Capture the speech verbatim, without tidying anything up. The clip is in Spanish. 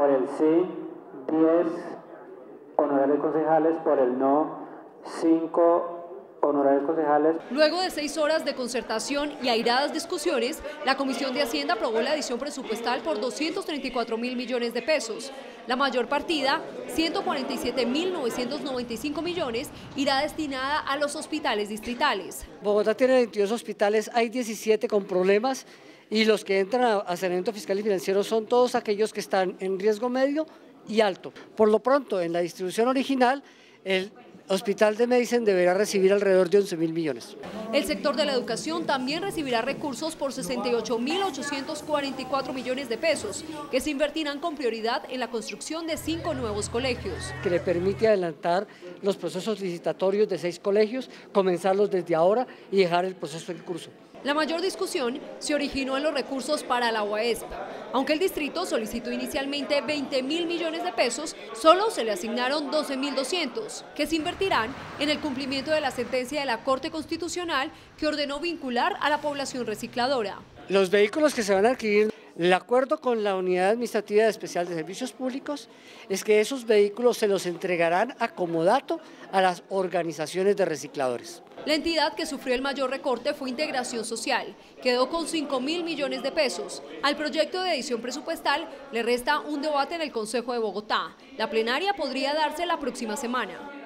por el sí, diez honorarios concejales, por el no, cinco honorarios concejales. Luego de seis horas de concertación y airadas discusiones, la Comisión de Hacienda aprobó la adición presupuestal por doscientos treinta y cuatro mil millones de pesos. La mayor partida, ciento cuarenta y siete mil novecientos noventa y cinco millones, irá destinada a los hospitales distritales. Bogotá tiene veintidós hospitales, hay diecisiete con problemas y los que entran a asesoramiento fiscal y financiero son todos aquellos que están en riesgo medio y alto. Por lo pronto, en la distribución original, el Hospital de Mesitas deberá recibir alrededor de once mil millones. El sector de la educación también recibirá recursos por sesenta y ocho mil ochocientos cuarenta y cuatro millones de pesos, que se invertirán con prioridad en la construcción de cinco nuevos colegios. Que le permite adelantar los procesos licitatorios de seis colegios, comenzarlos desde ahora y dejar el proceso en curso. La mayor discusión se originó en los recursos para la U A E S P. Aunque el distrito solicitó inicialmente veinte mil millones de pesos, solo se le asignaron doce mil doscientos, que se invertirán en el cumplimiento de la sentencia de la Corte Constitucional que ordenó vincular a la población recicladora. Los vehículos que se van a adquirir, el acuerdo con la Unidad Administrativa Especial de Servicios Públicos es que esos vehículos se los entregarán a comodato a las organizaciones de recicladores. La entidad que sufrió el mayor recorte fue Integración Social, quedó con cinco mil millones de pesos. Al proyecto de edición presupuestal le resta un debate en el Consejo de Bogotá. La plenaria podría darse la próxima semana.